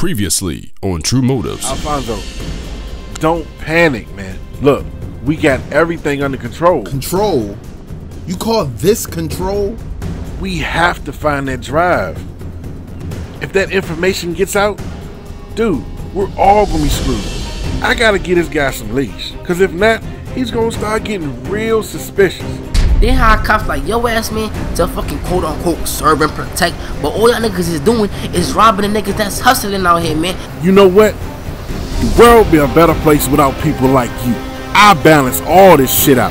Previously on True Motives. Alfonso, don't panic, man. Look, we got everything under control. Control? You call this control? We have to find that drive. If that information gets out, dude, we're all gonna be screwed. I gotta get this guy some leash, cause if not, he's gonna start getting real suspicious. Then how cops like yo ass man to fucking quote unquote serve and protect, but all y'all niggas is doing is robbing the niggas that's hustling out here, man. You know what? The world be a better place without people like you. I balance all this shit out.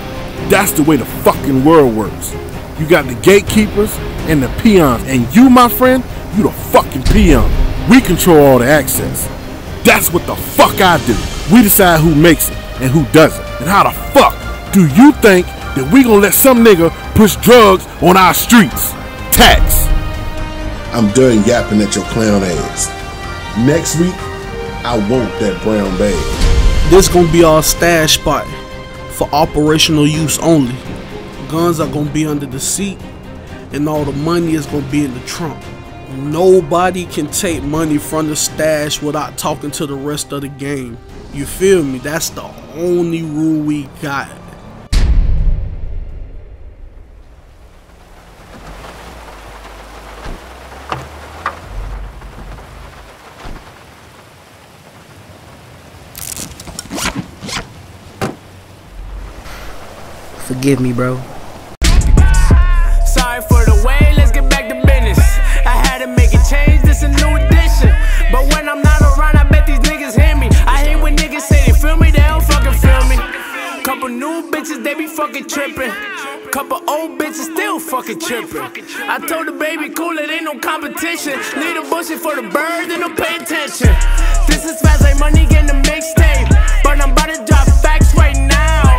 That's the way the fucking world works. You got the gatekeepers and the peons, and you, my friend, you the fucking peon. We control all the access. That's what the fuck I do. We decide who makes it and who doesn't. And how the fuck do you think that we gonna let some nigga push drugs on our streets? Tax. I'm done yapping at your clown ass. Next week, I want that brown bag. This gonna be our stash spot for operational use only. Guns are gonna be under the seat, and all the money is gonna be in the trunk. Nobody can take money from the stash without talking to the rest of the gang. You feel me? That's the only rule we got. Forgive me, bro. Sorry for the way, let's get back to business. I had to make a change, this a new edition. But when I'm not around, I bet these niggas hear me. I hate when niggas say they feel me, they don't fucking feel me. Couple new bitches, they be fucking tripping. Couple old bitches still fucking tripping. I told the baby, cool, it ain't no competition. Leave the bullshit for the birds and don't pay attention. This is fast like money getting a mixtape. But I'm about to drop facts right now.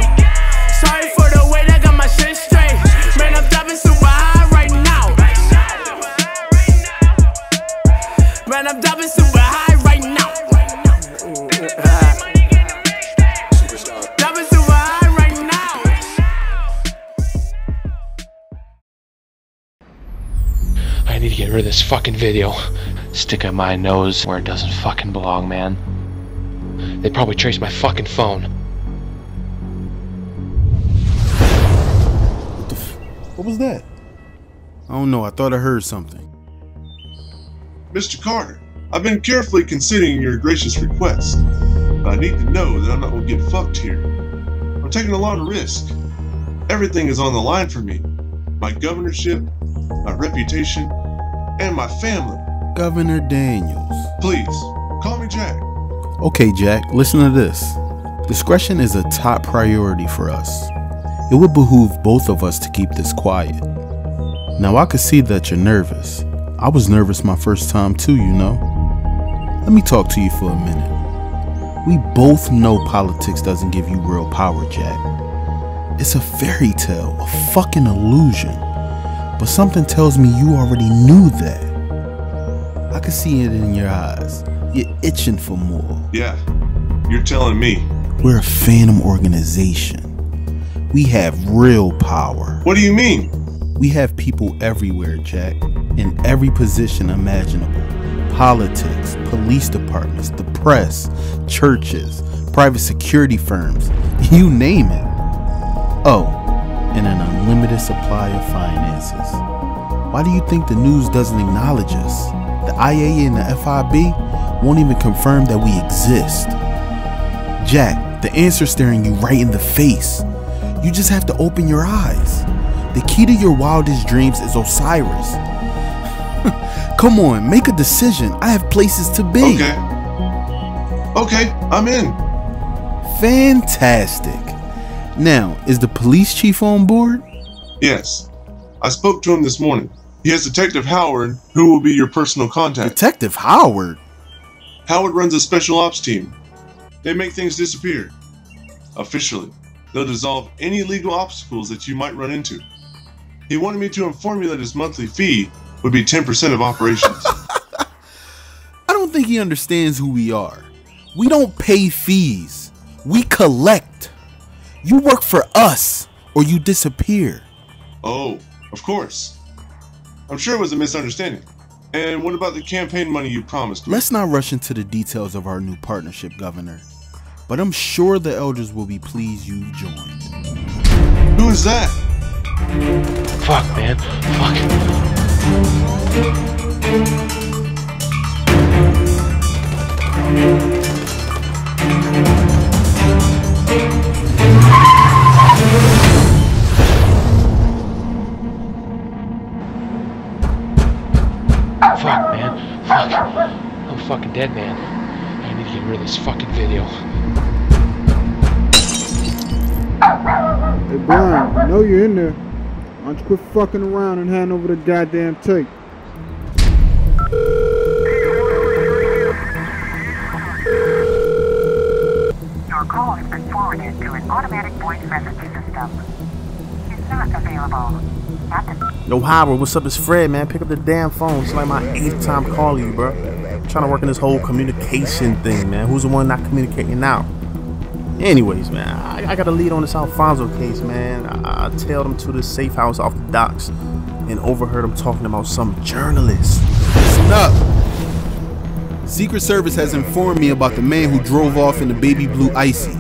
Sorry for the way that got my shit straight. Man, I'm dropping super high right now. Man, I'm dropping super high right now. Dropping super high right now. I need to get rid of this fucking video. Stick up my nose where it doesn't fucking belong, man. They probably traced my fucking phone. What was that? I don't know. I thought I heard something. Mr. Carter, I've been carefully considering your gracious request, but I need to know that I'm not going to get fucked here. I'm taking a lot of risk. Everything is on the line for me. My governorship, my reputation, and my family. Governor Daniels. Please, call me Jack. Okay, Jack, listen to this. Discretion is a top priority for us. It would behoove both of us to keep this quiet. Now I could see that you're nervous. I was nervous my first time too, you know. Let me talk to you for a minute. We both know politics doesn't give you real power, Jack. It's a fairy tale, a fucking illusion. But something tells me you already knew that. I could see it in your eyes. You're itching for more. Yeah, you're telling me. We're a phantom organization. We have real power. What do you mean? We have people everywhere, Jack. In every position imaginable. Politics, police departments, the press, churches, private security firms, you name it. Oh, and an unlimited supply of finances. Why do you think the news doesn't acknowledge us? The IA and the FIB won't even confirm that we exist. Jack, the answer's staring you right in the face. You just have to open your eyes. The key to your wildest dreams is Osiris. Come on, make a decision. I have places to be. Okay. Okay, I'm in. Fantastic. Now, is the police chief on board? Yes. I spoke to him this morning. He has Detective Howard, who will be your personal contact. Detective Howard? Howard runs a special ops team. They make things disappear. Officially. They'll dissolve any legal obstacles that you might run into. He wanted me to inform you that his monthly fee would be 10% of operations. I don't think he understands who we are. We don't pay fees. We collect. You work for us or you disappear. Oh, of course. I'm sure it was a misunderstanding. And what about the campaign money you promised me? Let's not rush into the details of our new partnership, Governor, but I'm sure the elders will be pleased you joined. Who is that? Fuck, man. Fuck. Fuck, man. Fuck. I'm a fucking dead, man. I need to get rid of this fucking video. Hey, Brian, I know you're in there. Why don't you quit fucking around and hand over the goddamn tape? Your call has been forwarded to an automatic voice message system. It's not available. Yo, Howard, what's up? It's Fred, man. Pick up the damn phone. It's like my 8th time calling you, bro. I'm trying to work on this whole communication thing, man. Who's the one not communicating now? Anyways, man, I got a lead on this Alfonso case, man. I tailed him to the safe house off the docks and overheard him talking about some journalist. Listen up. Secret Service has informed me about the man who drove off in the baby blue icy.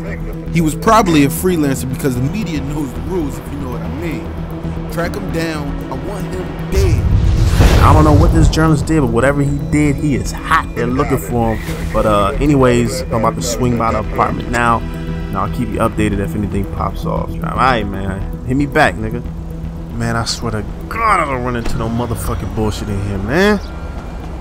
He was probably a freelancer because the media knows the rules, if you know what I mean. Track him down. I want him dead. I don't know what this journalist did, but whatever he did, he is hot. They're looking for him. But anyways, I'm about to swing by the apartment now, and I'll keep you updated if anything pops off. Alright, man. Hit me back, nigga. Man, I swear to God, I don't run into no motherfucking bullshit in here, man.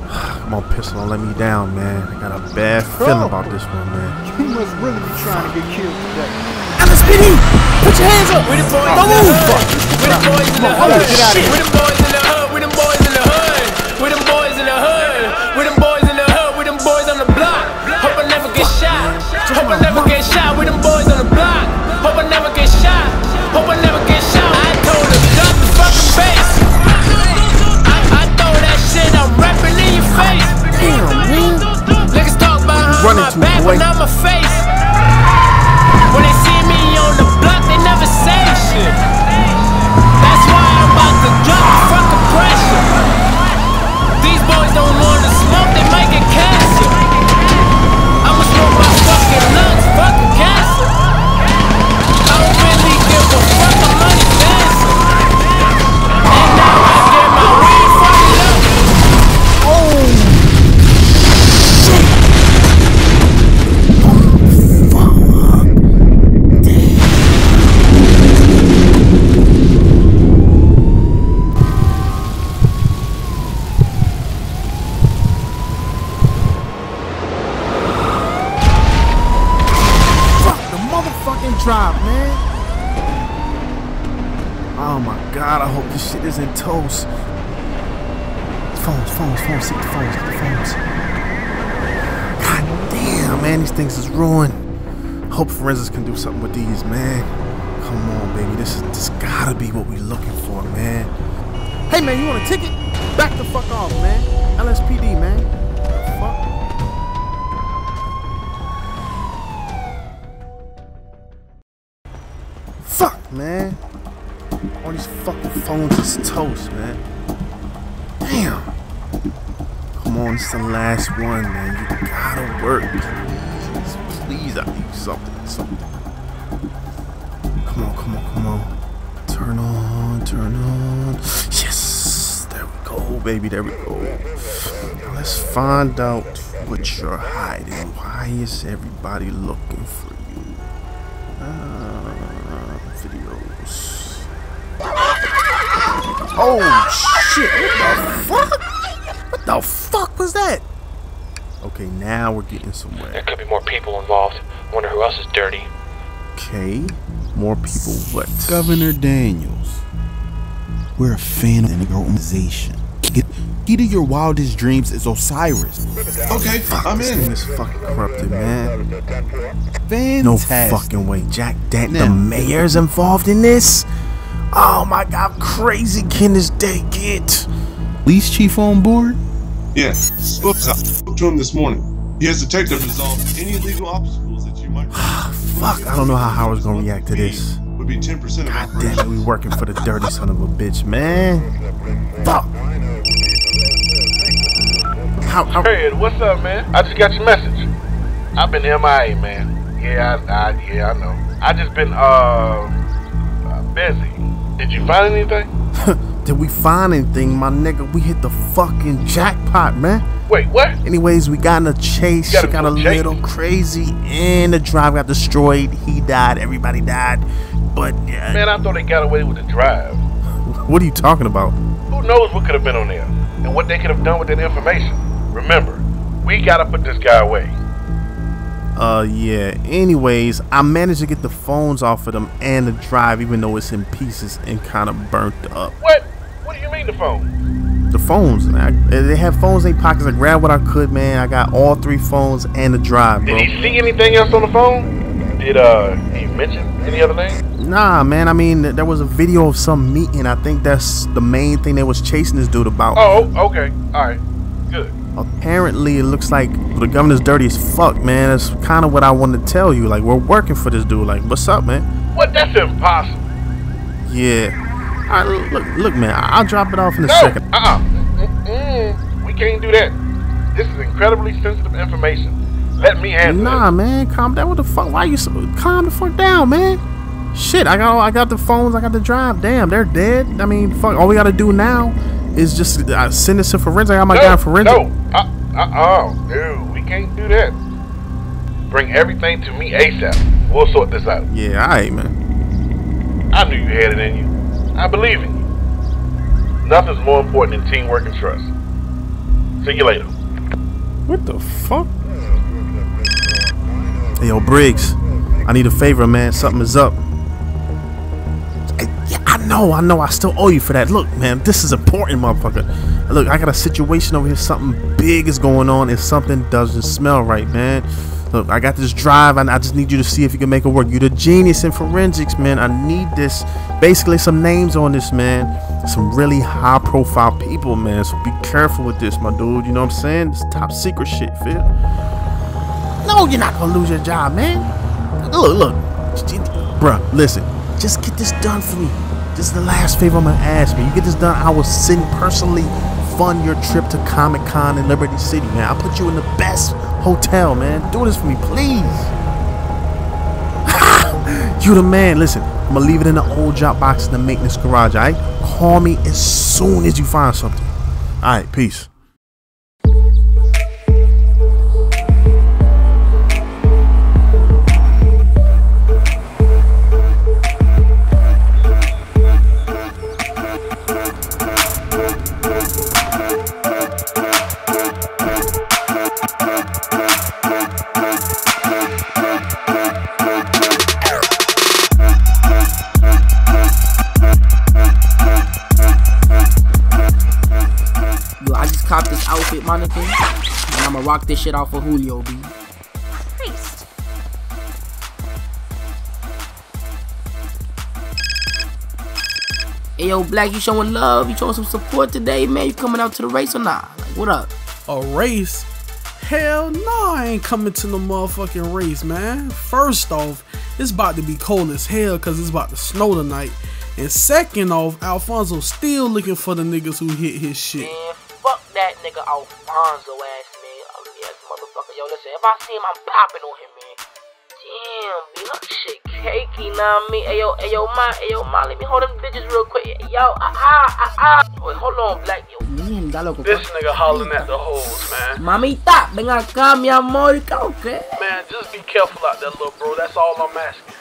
Come on, pistol, don't let me down, man. I got a bad feeling about this one, man. You must really be trying to get killed today. LSPD! Put your hands up! We're the boys in the hood! We're the boys in the hood! We're the boys in the hood! We're the boys in the hood! We're the boys in the hood! We're them boys on the block! Hope I never get shot! Hope I never get shot! We're them boys on the block! Hope I never get shot! Hope I never get shot! I told him, drop the fucking bass! I throw that shit, I'm rapping in your face! Damn, man! Niggas talk behind my back and on my face! When they see me on the block, they never say shit. That's why I'm about to drop the fucking pressure. These boys don't want to smoke, they making castle. I'ma smoke my fucking lungs, fucking castle. I don't really give a fuck, my money dancing. And now I get my weed fucking up. Oh. Shit isn't toast. Phones, see the phones, get the phones. God damn, man, these things is ruined. Hope forensics can do something with these, man. Come on, baby, this gotta be what we looking for, man. Hey, man, you want a ticket? Back the fuck off, man. LSPD, man. Fuck. Fuck, man. All these fucking phones is toast, man. Damn. Come on, it's the last one, man. You gotta work. Please, I need something. Come on. Turn on. Yes. There we go, baby. There we go. Now let's find out what you're hiding. Why is everybody looking for you? Videos. Oh shit, what the fuck? What the fuck was that? Okay, now we're getting somewhere. There could be more people involved. Wonder who else is dirty. Okay, more people what? Governor Daniels. We're a fan of the organization. Either your wildest dreams is Osiris. Okay, I'm in. This fucking corrupted, man. Fantastic. No fucking way. Jack Denton, the mayor's involved in this? Oh my God, how crazy can this day get? Police chief on board? Yeah, spoke to him this morning. He has detective resolved any legal obstacles that you might. Fuck, I don't know how Howard's gonna react to this. Would be 10% of God damn it, we working for the dirty son of a bitch, man. Fuck. how? Hey, what's up, man? I just got your message. I've been MIA, man. Yeah, I know. I just been busy. Did you find anything? Did we find anything, my nigga? We hit the fucking jackpot, man. Wait, what? Anyways, we got in a chase. Shit got a little crazy, and the drive got destroyed. He died. Everybody died. But yeah. Man, I thought they got away with the drive. What are you talking about? Who knows what could have been on there and what they could have done with that information. Remember, we gotta put this guy away. Yeah. Anyways, I managed to get the phones off of them and the drive, even though it's in pieces and kind of burnt up. What? What do you mean the phone? The phones. They have phones in their pockets. I grabbed what I could, man. I got all three phones and the drive, bro. Did he see anything else on the phone? Did he mention any other name? Nah, man, I mean, there was a video of some meeting. I think that's the main thing they was chasing this dude about. Oh, okay. All right. Good. Apparently, it looks like the governor's dirty as fuck, man. That's kind of what I wanted to tell you. Like, we're working for this dude. Like, what's up, man? What? That's impossible. Yeah. All right, look, man, I'll drop it off in a second. We can't do that. This is incredibly sensitive information. Let me handle it. Nah, man, calm down. What the fuck? Why are you so... Calm the fuck down, man. Shit, I got the phones, I got the drive. Damn, they're dead. I mean, fuck. All we gotta do now is just send this to forensic. I got my guy forensic. No, dude, we can't do that. Bring everything to me ASAP. We'll sort this out. Yeah, all right, man. I knew you had it in you. I believe in you. Nothing's more important than teamwork and trust. See you later. What the fuck? Hey, yo, Briggs. I need a favor, man. Something is up. I know, I still owe you for that. Look, man, this is important, motherfucker. Look, I got a situation over here. Something big is going on and something doesn't smell right, man. Look, I got this drive and I just need you to see if you can make it work. You're the genius in forensics, man. I need this. Basically, some names on this, man. Some really high profile people, man. So be careful with this, my dude. You know what I'm saying? This top secret shit, Phil. No, you're not gonna lose your job, man. Look. Bruh, listen. Just get this done for me. This is the last favor I'm gonna ask, man. You get this done, I will personally fund your trip to Comic-Con in Liberty City, man. I'll put you in the best hotel, man. Do this for me, please. You the man. Listen, I'm gonna leave it in the old drop box in the maintenance garage, alright? Call me as soon as you find something. Alright, peace. Cop this outfit, my nigga, and I'ma rock this shit out for Julio, B. Christ. Hey, yo, Black, you showing love? You showing some support today, man? You coming out to the race or not? Like, what up? A race? Hell no, I ain't coming to the motherfucking race, man. First off, it's about to be cold as hell because it's about to snow tonight. And second off, Alfonso still looking for the niggas who hit his shit. Man. Fuck that nigga Alfonso ass, man. Ugly ass motherfucker. Yo, listen, if I see him, I'm popping on him, man. Damn, B, look shit cakey, nah, me. Ayo, ma, let me hold them bitches real quick. Wait, hold on, Black, yo. This nigga hollering at the hoes, man. Mamita, venga acá, mi amorica, okay? Man, just be careful out there, little bro. That's all I'm asking.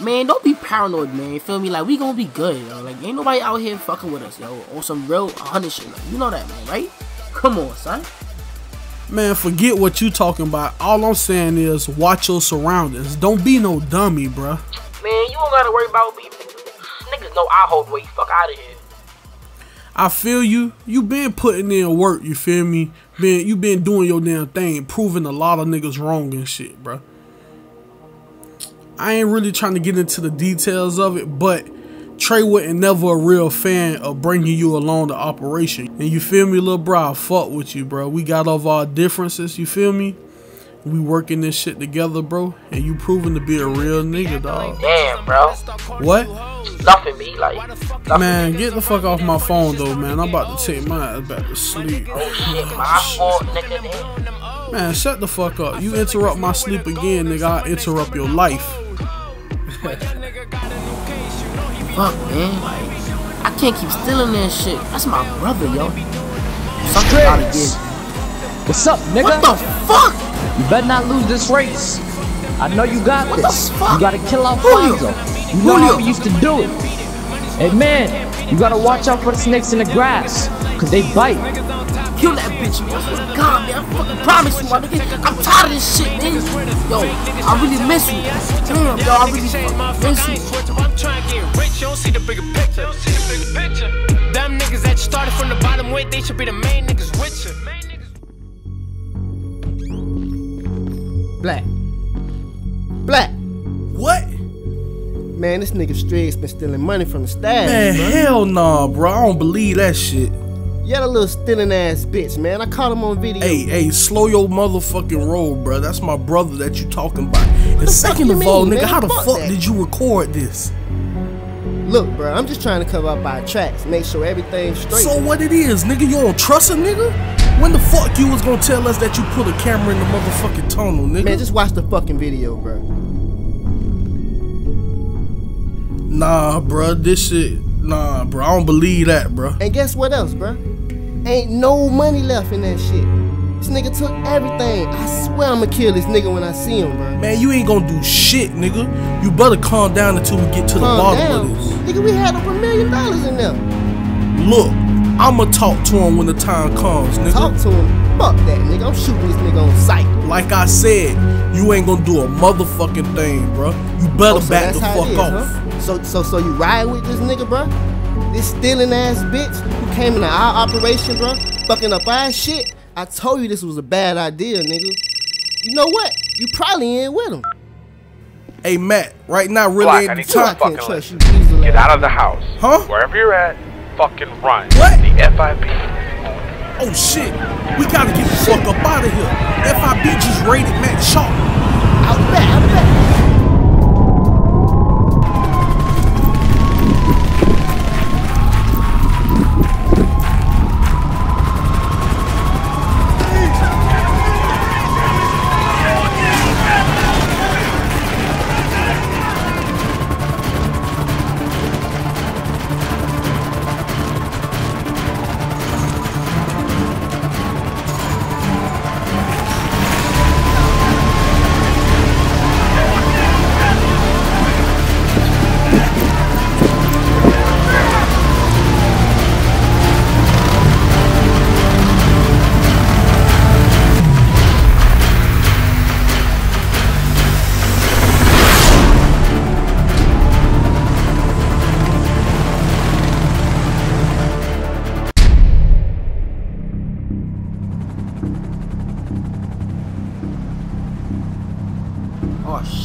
Man, don't be paranoid, man. Feel me? Like, we gonna be good, yo. Like, ain't nobody out here fucking with us, yo. On some real honest shit. Like, you know that, man, right? Come on, son. Man, forget what you talking about. All I'm saying is watch your surroundings. Don't be no dummy, bruh. Man, you don't gotta worry about me. Niggas know I hold weight. Fuck out of here. I feel you. You been putting in work, you feel me? You been doing your damn thing, proving a lot of niggas wrong and shit, bruh. I ain't really trying to get into the details of it, but Trey wasn't never a real fan of bringing you along the operation. And you feel me, little bro? I fuck with you, bro. We got all of our differences, you feel me? We working this shit together, bro. And you proving to be a real nigga, dog. Damn, bro. What? nothing, B. Like, nothing. Man, get the fuck off my phone, though, man. I'm about to take my ass back to sleep. Oh, shit, my fault, nigga. Man, shut the fuck up. You interrupt my sleep again, nigga, I'll interrupt your life. Fuck, man. Like, I can't keep stealing that shit. That's my brother, yo. Something gotta get. What's up, nigga? What the fuck? You better not lose this race. I know you got this. You gotta kill Alfonso. You know how we used to do it. Hey, man, you gotta watch out for the snakes in the grass, cause they bite. Kill that bitch, man. God, man, I fucking promise you, my nigga. I'm tired of this shit, man. Yo, I really miss you. Damn, yo, I really miss you. I'm trying to get rich. You don't see the bigger picture. You don't see the bigger picture. Them niggas that you started from the bottom with, they should be the main niggas richer. Black. What? Man, this nigga Striggs been stealing money from the stash. Man, bro. Hell nah, bro. I don't believe that shit. Yeah, that little stealing ass bitch, man. I caught him on video. Hey, slow your motherfucking roll, bro. That's my brother that you talking about. And second of all, nigga, how the fuck did you record this? Look, bro, I'm just trying to cover up our tracks, make sure everything's straight. So what it is, nigga? You don't trust a nigga? When the fuck you was gonna tell us that you put a camera in the motherfucking tunnel, nigga? Man, just watch the fucking video, bro. Nah, bro, this shit, nah, bro, I don't believe that, bro. And guess what else, bro? Ain't no money left in that shit. This nigga took everything. I swear I'ma kill this nigga when I see him, bro. Man, you ain't gonna do shit, nigga. You better calm down until we get to the bottom of this. Nigga, we had over $1 million in there. Look, I'ma talk to him when the time comes, nigga. Talk to him? Fuck that, nigga. I'm shooting this nigga on sight. Like I said, you ain't gonna do a motherfucking thing, bro. You better back the fuck off. Huh? So you ride with this nigga, bro? This stealing ass bitch who came into our operation, bro, fucking up our shit. I told you this was a bad idea, nigga. You know what? You probably ain't with him. Hey, Matt, right now really ain't the time. I can't trust you. Get out of the house. Huh? Wherever you're at, fucking run. What? The FIB. Oh shit, we gotta get the fuck up out of here. FIB just raided Matt Sharp. I'll bet.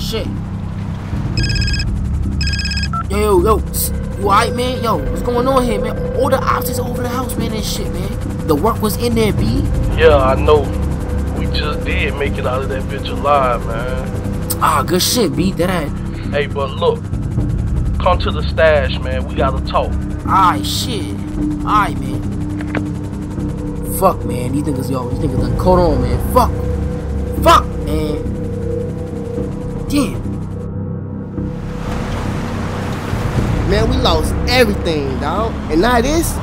Shit. Yo, you alright, man? Yo, what's going on here, man? All the ops is over the house, man, and shit, man. The work was in there, B. Yeah, I know. We just did make it out of that bitch alive, man. Ah, good shit, B. That ain't. Hey, but look. Come to the stash, man. We gotta talk. Alright, shit. Alright, man. Fuck, man. These niggas done caught on, man. Fuck, man. Damn. Man, we lost everything, dog. And now this?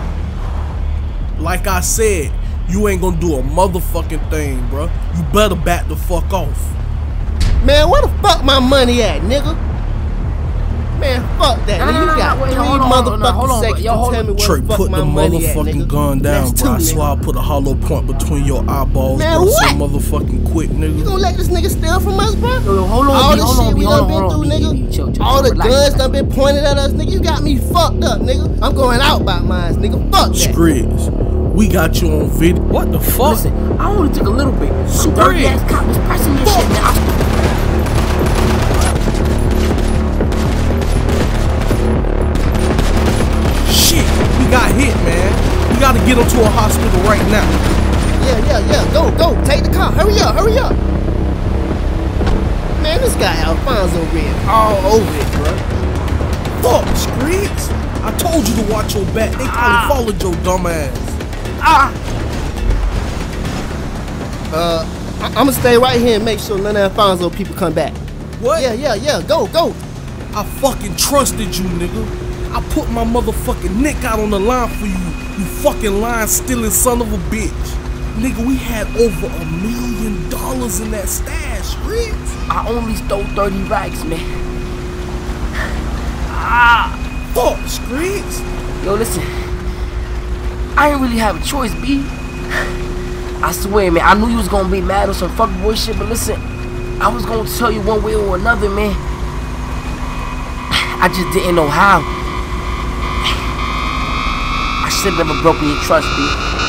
Like I said, you ain't gonna do a motherfucking thing, bro. You better back the fuck off. Man, where the fuck my money at, nigga? Man, fuck that. Nah, nigga, you got wait, 3 motherfucking seconds to tell me where the fuck my money at, nigga. Trey, put the motherfucking gun down, bro. I swear I'll put a hollow point between your eyeballs, man, bro. So motherfucking quick, nigga. You gonna let this nigga steal from us, bro? Yo, hold on, all the shit we done been through, nigga. All the guns done been pointed at us, nigga. You got me fucked up, nigga. I'm going out by mine, nigga. Fuck that. Striggs, we got you on video. What the fuck? Listen, I only took a little bit. Dirty ass cop was pressing this shit, man. Gotta get him to a hospital right now. Yeah. Go. Take the car. Hurry up. Man, this guy Alfonso ran all over it, bro. fuck, Screams? I told you to watch your back. They probably followed your dumb ass. I'm gonna stay right here and make sure none of Alfonso people come back. What? Yeah, go. I fucking trusted you, nigga. I put my motherfucking neck out on the line for you, you fucking line-stealing son of a bitch. Nigga, we had over $1 million in that stash, Reeds. I only stole 30 racks, man. Fuck, Screeds. Yo, listen. I didn't really have a choice, B. I swear, man, I knew you was gonna be mad or some fuckboy shit, but listen, I was gonna tell you one way or another, man. I just didn't know how. I should have never broken your trust, B.